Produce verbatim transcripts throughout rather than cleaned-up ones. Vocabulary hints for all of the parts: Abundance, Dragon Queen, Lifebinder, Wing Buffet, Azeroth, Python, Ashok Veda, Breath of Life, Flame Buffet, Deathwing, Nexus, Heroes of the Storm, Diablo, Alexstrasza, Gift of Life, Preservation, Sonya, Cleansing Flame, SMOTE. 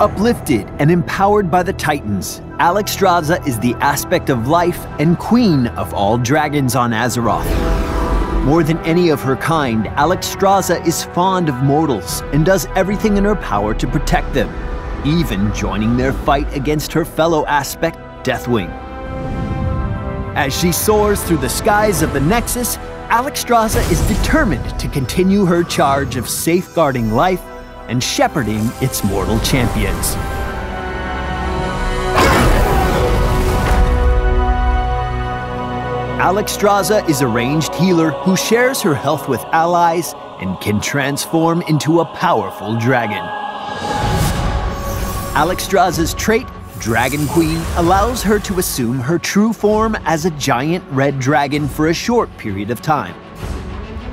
Uplifted and empowered by the Titans, Alexstrasza is the aspect of life and queen of all dragons on Azeroth. More than any of her kind, Alexstrasza is fond of mortals and does everything in her power to protect them, even joining their fight against her fellow aspect, Deathwing. As she soars through the skies of the Nexus, Alexstrasza is determined to continue her charge of safeguarding life and shepherding its mortal champions. Alexstrasza is a ranged healer who shares her health with allies and can transform into a powerful dragon. Alexstrasza's trait, Dragon Queen, allows her to assume her true form as a giant red dragon for a short period of time.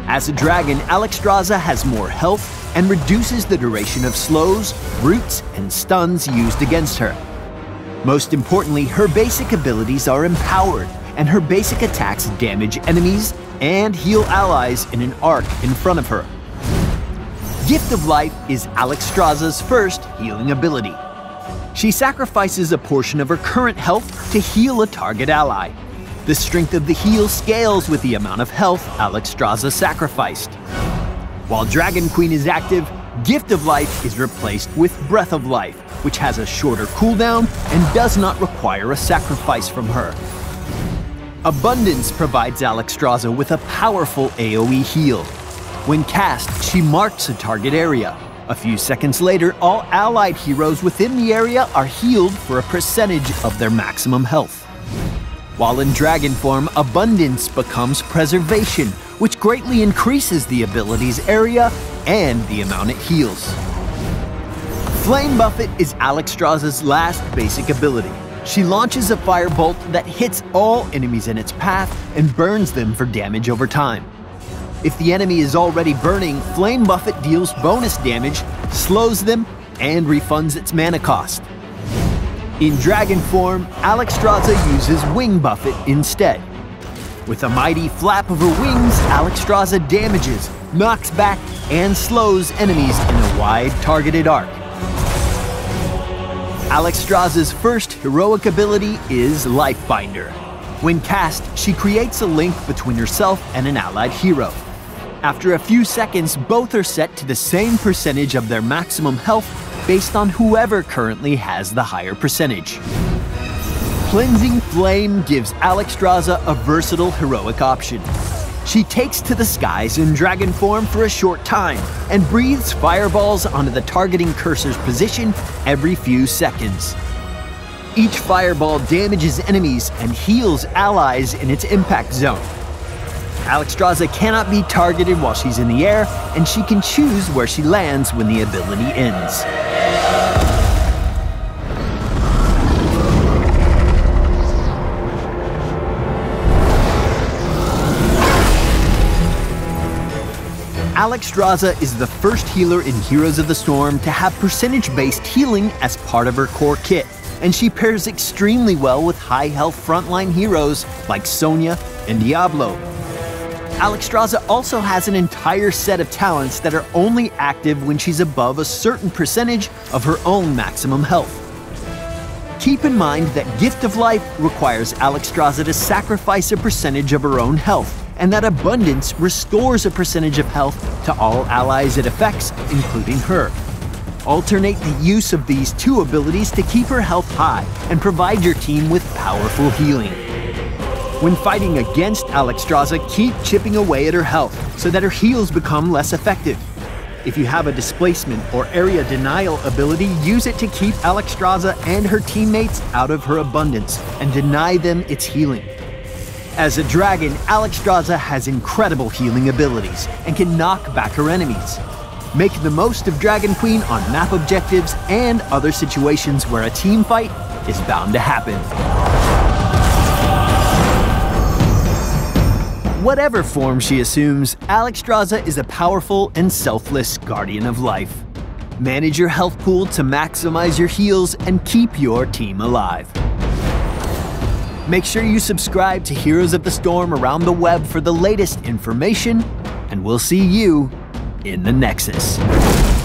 As a dragon, Alexstrasza has more health and reduces the duration of slows, roots, and stuns used against her. Most importantly, her basic abilities are empowered, and her basic attacks damage enemies and heal allies in an arc in front of her. Gift of Life is Alexstrasza's first healing ability. She sacrifices a portion of her current health to heal a target ally. The strength of the heal scales with the amount of health Alexstrasza sacrificed. While Dragon Queen is active, Gift of Life is replaced with Breath of Life, which has a shorter cooldown and does not require a sacrifice from her. Abundance provides Alexstrasza with a powerful A O E heal. When cast, she marks a target area. A few seconds later, all allied heroes within the area are healed for a percentage of their maximum health. While in dragon form, Abundance becomes Preservation, which greatly increases the ability's area and the amount it heals. Flame Buffet is Alexstrasza's last basic ability. She launches a firebolt that hits all enemies in its path and burns them for damage over time. If the enemy is already burning, Flame Buffet deals bonus damage, slows them, and refunds its mana cost. In dragon form, Alexstrasza uses Wing Buffet instead. With a mighty flap of her wings, Alexstrasza damages, knocks back, and slows enemies in a wide targeted arc. Alexstrasza's first heroic ability is Lifebinder. When cast, she creates a link between herself and an allied hero. After a few seconds, both are set to the same percentage of their maximum health based on whoever currently has the higher percentage. Cleansing Flame gives Alexstrasza a versatile heroic option. She takes to the skies in dragon form for a short time and breathes fireballs onto the targeting cursor's position every few seconds. Each fireball damages enemies and heals allies in its impact zone. Alexstrasza cannot be targeted while she's in the air, and she can choose where she lands when the ability ends. Alexstrasza is the first healer in Heroes of the Storm to have percentage-based healing as part of her core kit, and she pairs extremely well with high-health frontline heroes like Sonya and Diablo. Alexstrasza also has an entire set of talents that are only active when she's above a certain percentage of her own maximum health. Keep in mind that Gift of Life requires Alexstrasza to sacrifice a percentage of her own health, and that Abundance restores a percentage of health to all allies it affects, including her. Alternate the use of these two abilities to keep her health high and provide your team with powerful healing. When fighting against Alexstrasza, keep chipping away at her health so that her heals become less effective. If you have a displacement or area denial ability, use it to keep Alexstrasza and her teammates out of her Abundance and deny them its healing. As a dragon, Alexstrasza has incredible healing abilities and can knock back her enemies. Make the most of Dragon Queen on map objectives and other situations where a team fight is bound to happen. Whatever form she assumes, Alexstrasza is a powerful and selfless guardian of life. Manage your health pool to maximize your heals and keep your team alive. Make sure you subscribe to Heroes of the Storm around the web for the latest information, and we'll see you in the Nexus.